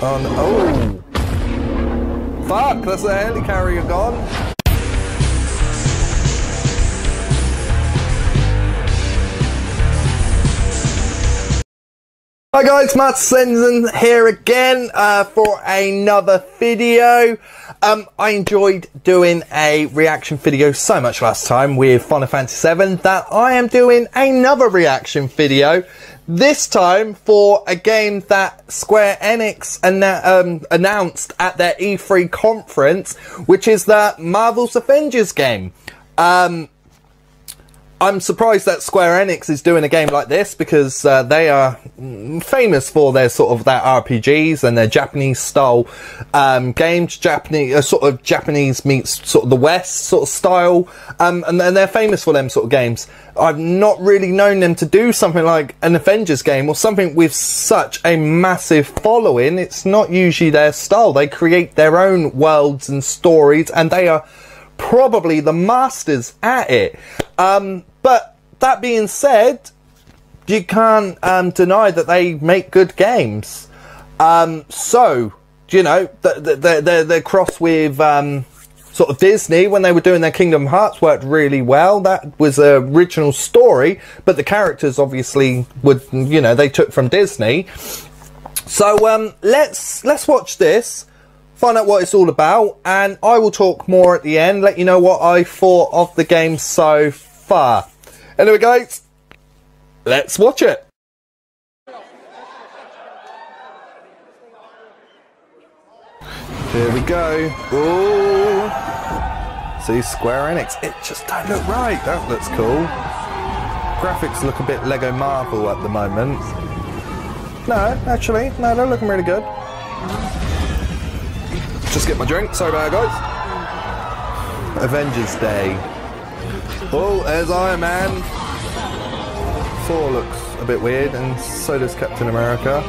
On, oh! Fuck, that's a helicarrier gone! Hi guys, Matt Sinsen here again for another video. I enjoyed doing a reaction video so much last time with Final Fantasy VII that I am doing another reaction video. This time for a game that Square Enix announced at their E3 conference, which is the Marvel's Avengers game. I'm surprised that Square Enix is doing a game like this because they are famous for their sort of RPGs and their Japanese style games, Japanese meets sort of the West sort of style, and they're famous for them sort of games. I've not really known them to do something like an Avengers game or something with such a massive following. It's not usually their style. They create their own worlds and stories, and they are probably the masters at it. But that being said, you can't deny that they make good games. So, you know, they're cross with sort of Disney when they were doing their Kingdom Hearts. Worked really well. That was an original story, but the characters obviously would, you know, they took from Disney. So let's watch this, find out what it's all about, and I will talk more at the end, let you know what I thought of the game so far. Anyway guys, let's watch it. Here we go. Ooh. See, Square Enix, it just don't look right. That looks cool. Graphics look a bit Lego Marvel at the moment. No, actually, no, they're looking really good. Just get my drink, sorry about it guys. Avengers Day. Oh, there's Iron Man. Thor looks a bit weird, and so does Captain America.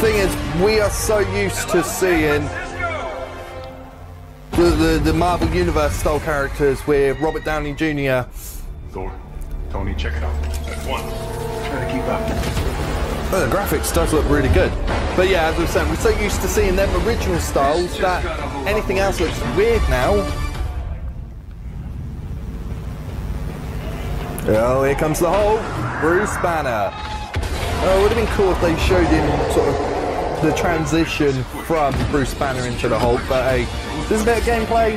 Thing is, we are so used to seeing the Marvel Universe style characters with Robert Downey Jr. Thor, Tony, check it out. That's one. Try to keep up. Oh, the graphics does look really good. But yeah, as I was saying, we're so used to seeing them original styles that anything else looks weird now. Oh, here comes the Hulk. Bruce Banner. Oh, it would have been cool if they showed him sort of the transition from Bruce Banner into the Hulk, but hey, this is a bit of gameplay.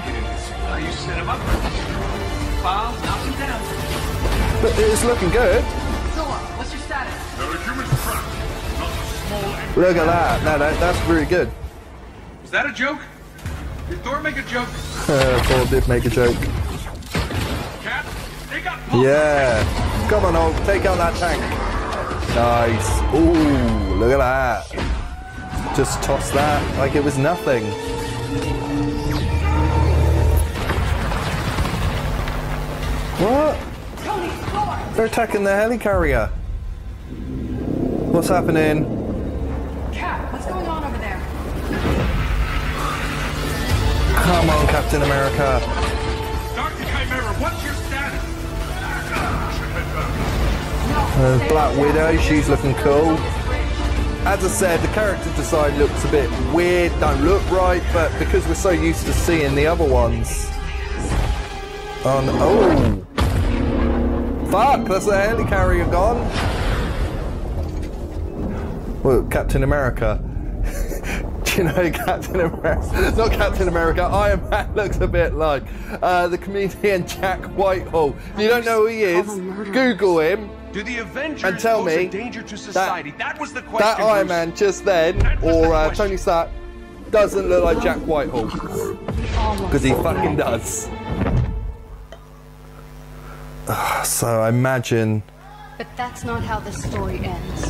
But it's looking good. Look at that. No, that's really good. Is that a joke? Did Thor make a joke? Thor did make a joke. Cap, take out Hulk. Yeah. Come on, Hulk. Take out that tank. Nice. Ooh, look at that. Just toss that like it was nothing. What? They're attacking the helicarrier. What's happening? Cap, what's going on over there? Come on, Captain America. Dr. Chimera, what's your status? Black Widow, she's looking cool. As I said, the character design looks a bit weird, don't look right, but because we're so used to seeing the other ones. On, oh! Fuck, that's a helicarrier gone. Well, Captain America. Do you know Captain America? Not Captain America. Iron Man looks a bit like the comedian Jack Whitehall. If you don't know who he is, Google him. Do the Avengers and tell me danger to society? That was the question. That Iron Man just then, or Tony Stark, doesn't look like Jack Whitehall, because he fucking does. So I imagine. But that's not how the story ends.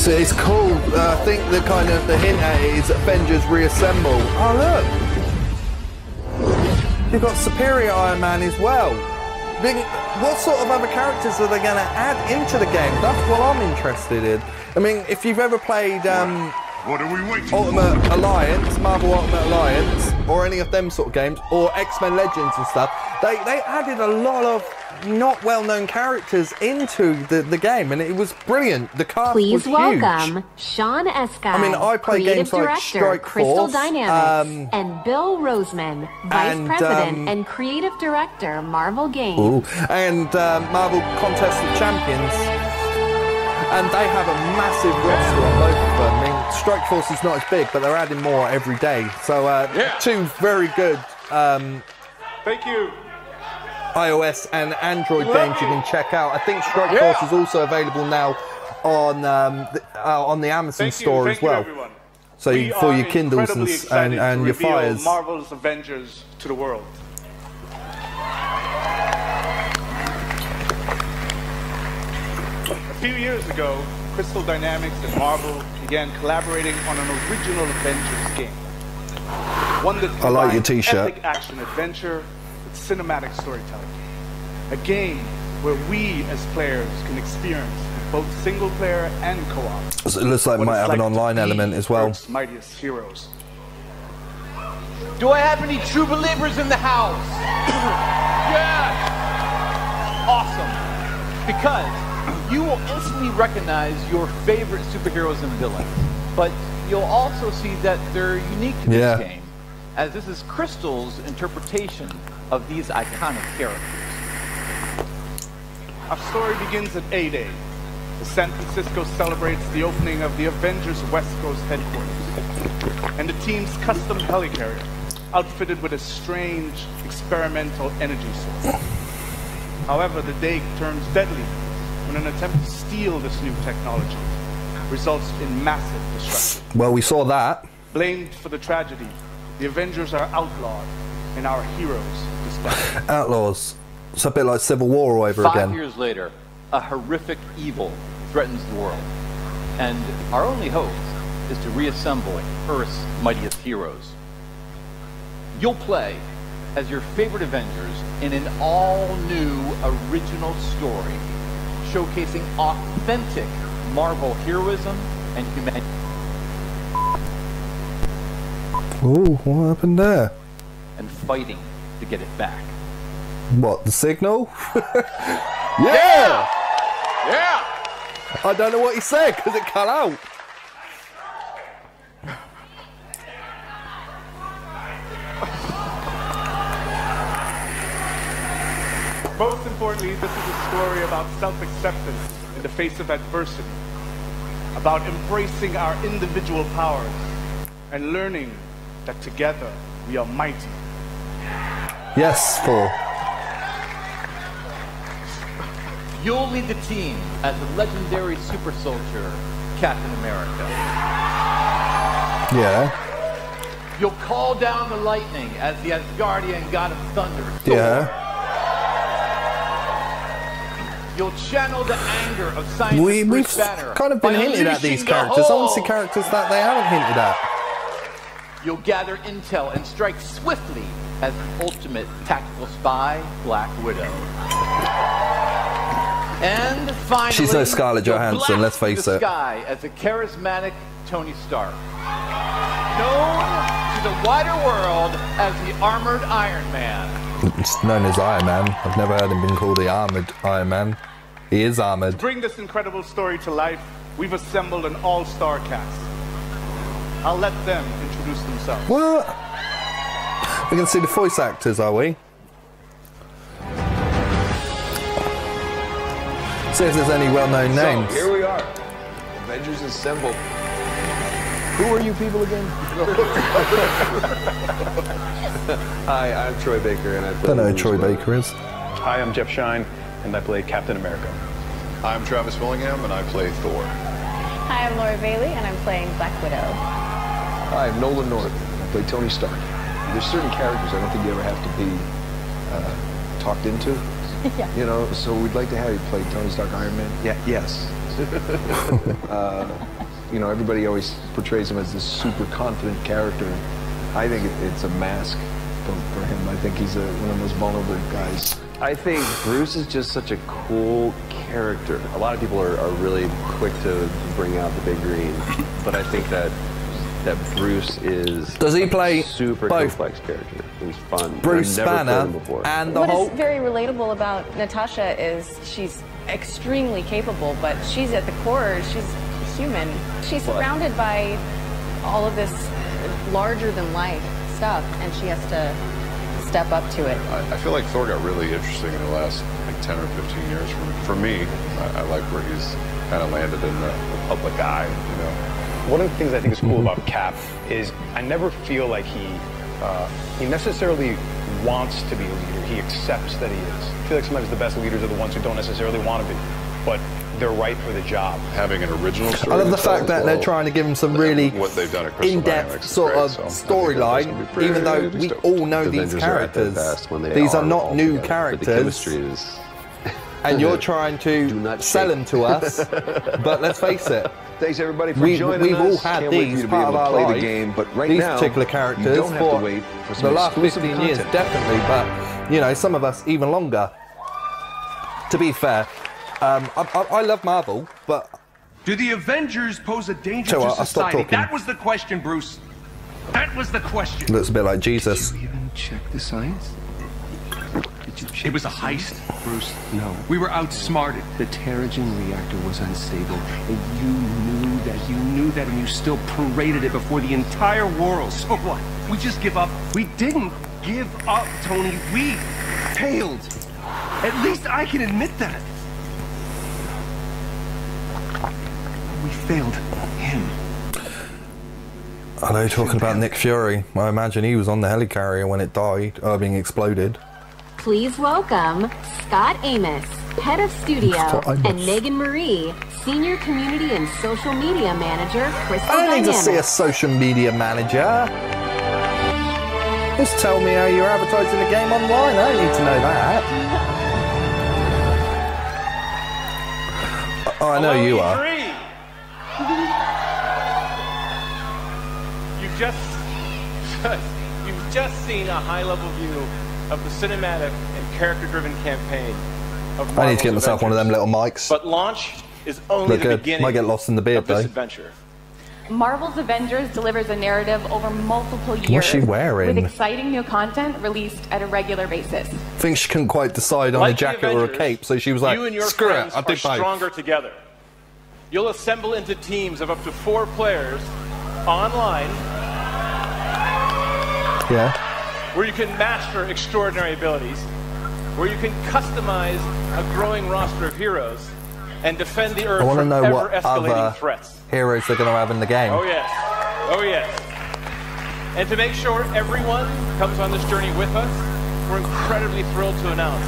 So it's cool. I think the kind of the hint at it is Avengers reassemble. Oh look, you've got Superior Iron Man as well. What sort of other characters are they going to add into the game? That's what I'm interested in. I mean, if you've ever played Marvel Ultimate Alliance, or any of them sort of games, or X-Men Legends and stuff, they added a lot of not well-known characters into the game, and it was brilliant. The cast was huge. Please welcome Sean Escott, I play games like Strike Force, Crystal Dynamics, and Bill Roseman, Vice President and Creative Director, Marvel Games, and Marvel Contest of Champions, and they have a massive roster on both of them. I mean, Strike Force is not as big, but they're adding more every day. So two very good. Thank you. iOS and Android games you can check out. I think Strike Force is also available now on the Amazon store as well. So for your Kindles and your Fires. Marvel's Avengers to the world. A few years ago, Crystal Dynamics and Marvel began collaborating on an original Avengers game. One that I like your T-shirt. Epic action adventure. Cinematic storytelling. A game where we as players can experience both single player and co-op. So it looks like it might have an online element as well. Mightiest heroes. Do I have any true believers in the house? Yes! Awesome. Because you will instantly recognize your favorite superheroes and villains. But you'll also see that they're unique to this game, as this is Crystal's interpretation of these iconic characters. Our story begins at A-Day. San Francisco celebrates the opening of the Avengers West Coast headquarters and the team's custom helicarrier, outfitted with a strange experimental energy source. However, the day turns deadly when an attempt to steal this new technology results in massive destruction. Well, we saw that. Blamed for the tragedy, the Avengers are outlawed, and our heroes dispatched. Outlaws. It's a bit like Civil War all over again. 5 years later, a horrific evil threatens the world, and our only hope is to reassemble Earth's mightiest heroes. You'll play as your favorite Avengers in an all-new original story, showcasing authentic Marvel heroism and humanity. Ooh, what happened there? And fighting to get it back. What, the signal? Yeah! I don't know what he said because it cut out. Most importantly, this is a story about self-acceptance in the face of adversity, about embracing our individual powers and learning that together we are mighty. Yes, Thor. You'll lead the team as the legendary super soldier, Captain America. Yeah. You'll call down the lightning as the Asgardian god of thunder. Thor. Yeah. You'll channel the anger of scientist Bruce Banner. We've kind of been hinted at these characters. Honestly, characters that they haven't hinted at. You'll gather intel and strike swiftly as the ultimate tactical spy, Black Widow. And finally, she's no Scarlett Johansson, let's face it. Sky as the charismatic Tony Stark, known to the wider world as the Armored Iron Man. It's known as Iron Man. I've never heard him been called the Armored Iron Man. He is armored. To bring this incredible story to life, we've assembled an all-star cast. I'll let them introduce themselves. What? We're going to see the voice actors, are we? See if there's any well-known names. So, here we are. Avengers Assemble. Who are you people again? Hi, I'm Troy Baker, and I play... I don't know who Troy Baker is. Hi, I'm Jeff Shine, and I play Captain America. I'm Travis Willingham, and I play Thor. Hi, I'm Laura Bailey, and I'm playing Black Widow. Hi, I'm Nolan North. I play Tony Stark. There's certain characters I don't think you ever have to be talked into. You know, so we'd like to have you play Tony Stark, Iron Man. Yeah, yes. You know, everybody always portrays him as this super confident character. I think it's a mask for him. I think he's one of the most vulnerable guys. I think Bruce is just such a cool character. A lot of people are really quick to bring out the big green, but I think that that Bruce is a super complex character. He's fun. Bruce Banner and the Hulk. What is very relatable about Natasha is she's extremely capable, but she's at the core, she's human. She's surrounded by all of this larger-than-life stuff, and she has to step up to it. I feel like Thor got really interesting in the last 10 or 15 years. For me, I like where he's kind of landed in the public eye, you know. One of the things I think is cool about Cap is I never feel like he necessarily wants to be a leader. He accepts that he is. I feel like sometimes the best leaders are the ones who don't necessarily want to be, but they're right for the job. Having an original story. I love the fact that they're trying to give him some really in-depth sort of storyline, even though we all know these characters. These are not new characters. The chemistry is... And you're trying to sell them to us, but let's face it. Thanks everybody for joining us. We've all had these part of our life, the game, but right now, these particular characters for the last 15 years, definitely, but you know, some of us even longer. To be fair, I love Marvel, but do the Avengers pose a danger to society? That was the question, Bruce. That was the question. Looks a bit like Jesus. Did you even check the science? It was a heist, Bruce. No. We were outsmarted. The Terrigen reactor was unstable, and you knew that. You knew that, and you still paraded it before the entire world. So what? We just give up. We didn't give up, Tony. We failed. At least I can admit that. We failed him. I know you're talking about Nick Fury. I imagine he was on the helicarrier when it died, being exploded. Please welcome Scott Amos, Head of Studio, and Megan Marie, Senior Community and Social Media Manager, Crystal Dynamics. I don't need to see a social media manager. Just tell me how you're advertising the game online. I don't need to know that. Oh, I know you are. You've just seen a high-level view of the cinematic and character-driven campaign of Marvel's Avengers. One of them little mics. But launch is only the beginning of this adventure. Marvel's Avengers delivers a narrative over multiple years with exciting new content released at a regular basis. I think she couldn't quite decide on a jacket or a cape, so she was like, screw it, I think stronger together. You'll assemble into teams of up to 4 players online. Yeah. Where you can master extraordinary abilities, where you can customize a growing roster of heroes, and defend the Earth from ever-escalating threats. Heroes they're going to have in the game. Oh yes, oh yes. And to make sure everyone comes on this journey with us, we're incredibly thrilled to announce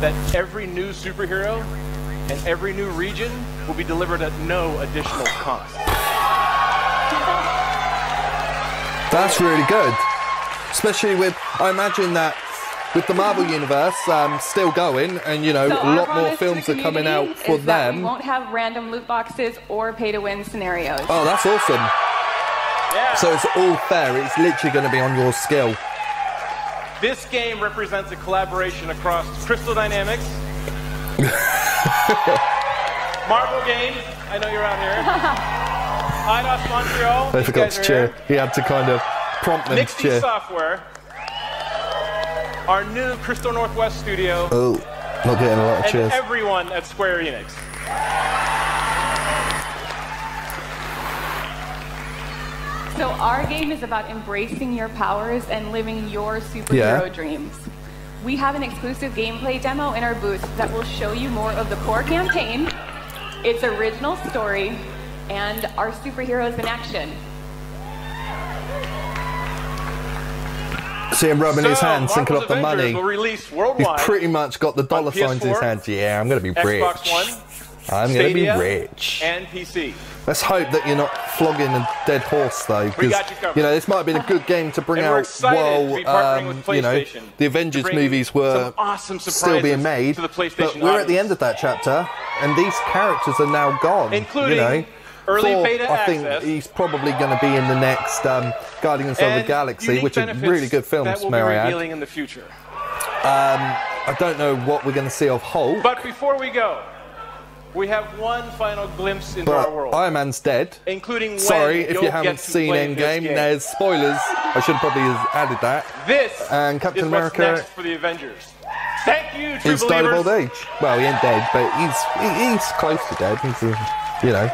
that every new superhero and every new region will be delivered at no additional cost. That's really good. Especially with, I imagine that with the Marvel Universe still going, and you know, a lot more films are coming out for them. We won't have random loot boxes or pay-to-win scenarios. Oh, that's awesome. Yeah. So it's all fair. It's literally going to be on your skill. This game represents a collaboration across Crystal Dynamics, Marvel Games, I know you're out here, IDOS Montreal. I forgot to cheer. He had to kind of... Nixie Software, our new Crystal Northwest studio, not getting a lot of cheers, and everyone at Square Enix. So our game is about embracing your powers and living your superhero dreams. We have an exclusive gameplay demo in our booth that will show you more of the core campaign, its original story, and our superheroes in action. See him rubbing his hands, thinking of the money. He's pretty much got the dollar signs in his hand. Yeah, I'm going to be rich. I'm going to be rich. And PC. Let's hope that you're not flogging a dead horse, though, because you know this might have been a good game to bring out while you know the Avengers movies were still being made. But we're at the end of that chapter, and these characters are now gone. Including. You know, early beta access. I think he's probably going to be in the next Guardians of the Galaxy, which are really good films, may I add. In the future. I don't know what we're going to see of Hulk. But before we go, We have one final glimpse into our world. Iron Man's dead. Including sorry if you haven't seen Endgame. There's spoilers. I should probably have added that. This and Captain America is what's next for the Avengers. Thank you, true believers. He's died of old age. Well, he ain't dead, but he's close to dead. He's, you know.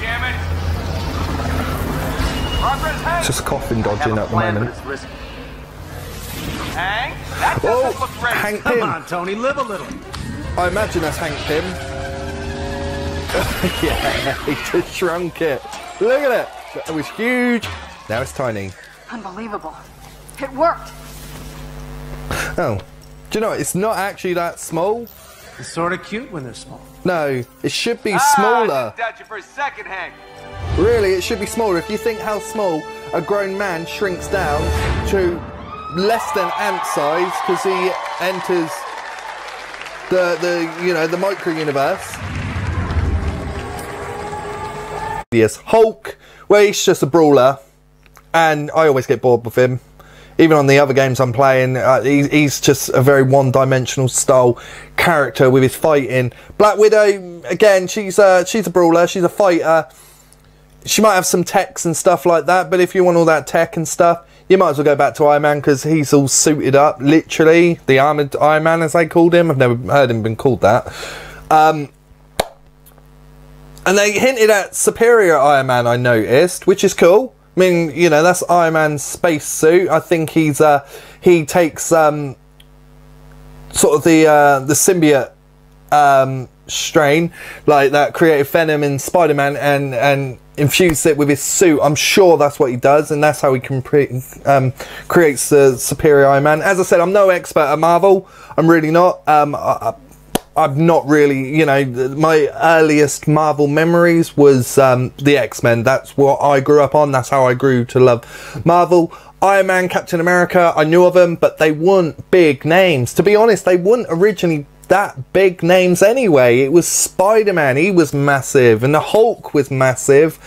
Damn it! It's just coffin dodging at the moment. Hank, that doesn't look right. Hank Pym. Come on, Tony, live a little. I imagine that's Hank Pym. Yeah, he just shrunk it. Look at it. That was huge. Now it's tiny. Unbelievable. It worked. Oh. Do you know, it's not actually that small. It's sort of cute when they're small. No, it should be smaller. I didn't doubt you for a second, Hank. Really, it should be smaller. If you think how small a grown man shrinks down to less than ant size because he enters the you know, the micro universe. Yes, Hulk, where he's just a brawler, and I always get bored with him. Even on the other games I'm playing, he's just a very one-dimensional style character with his fighting. Black Widow, again, she's a brawler, she's a fighter. She might have some techs and stuff like that, but if you want all that tech and stuff, you might as well go back to Iron Man because he's all suited up, literally. The Armoured Iron Man, as they called him. I've never heard him been called that. And they hinted at Superior Iron Man, I noticed, which is cool. I mean, you know, that's Iron Man's space suit. I think he's he takes sort of the symbiote strain, like that creative venom in Spider-Man, and infuse it with his suit. I'm sure that's what he does, and that's how he creates the Superior Iron Man. As I said, I'm no expert at Marvel. I'm really not. I've not really, you know, my earliest Marvel memories was the X-Men. That's what I grew up on. That's how I grew to love Marvel. Iron Man, Captain America, I knew of them, but they weren't big names. To be honest, they weren't originally that big names anyway. It was Spider-Man, he was massive, and the Hulk was massive.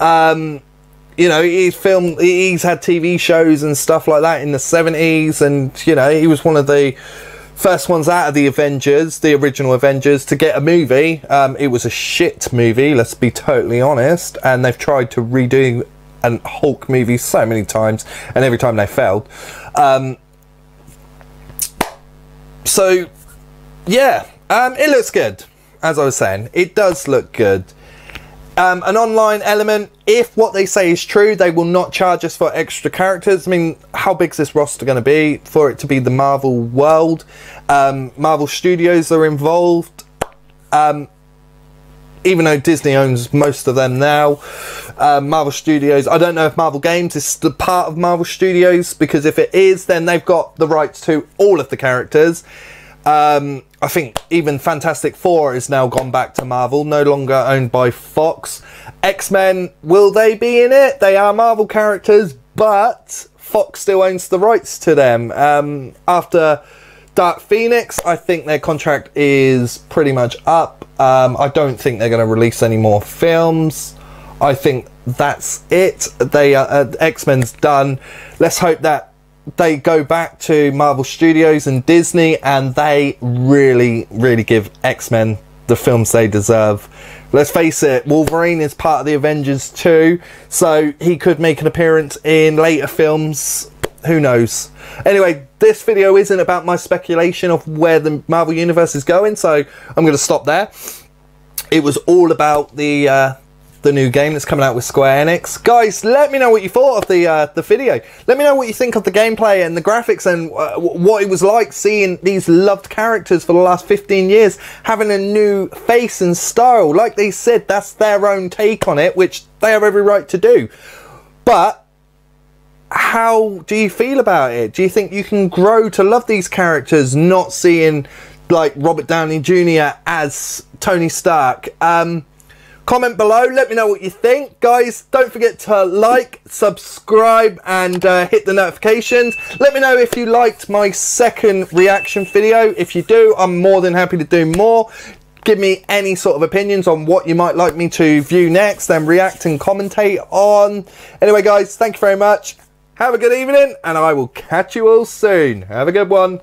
You know, he's had TV shows and stuff like that in the 70s, and you know, he was one of the first ones out of the Avengers, the original Avengers, to get a movie. It was a shit movie, let's be totally honest, and they've tried to redo a Hulk movie so many times, and every time they failed. So yeah, it looks good. As I was saying, it does look good. An online element, if what they say is true, they will not charge us for extra characters. I mean, how big is this roster going to be for it to be the Marvel world? Marvel Studios are involved, even though Disney owns most of them now. Marvel Studios, I don't know if Marvel Games is the part of Marvel Studios, because if it is, then they've got the rights to all of the characters. I think even Fantastic Four is now gone back to Marvel, no longer owned by Fox. X-Men, will they be in it? They are Marvel characters, but Fox still owns the rights to them. After Dark Phoenix, I think their contract is pretty much up. I don't think they're going to release any more films. I think that's it. They are, X-Men's done. Let's hope that they go back to Marvel Studios and Disney, and they really, really give X-Men the films they deserve. Let's face it, Wolverine is part of the Avengers too, so he could make an appearance in later films. Who knows? Anyway, this video isn't about my speculation of where the Marvel Universe is going, so I'm going to stop there. It was all about the new game that's coming out with Square Enix. Guys, let me know what you thought of the video. Let me know what you think of the gameplay and the graphics, and what it was like seeing these loved characters for the last 15 years having a new face and style. Like they said, that's their own take on it, which they have every right to do. But how do you feel about it? Do you think you can grow to love these characters, not seeing like Robert Downey Jr. as Tony Stark? Comment below, let me know what you think. Guys, don't forget to like, subscribe, and hit the notifications. Let me know if you liked my second reaction video. If you do, I'm more than happy to do more. Give me any sort of opinions on what you might like me to view next, then react and commentate on. Anyway, guys, thank you very much. Have a good evening, and I will catch you all soon. Have a good one.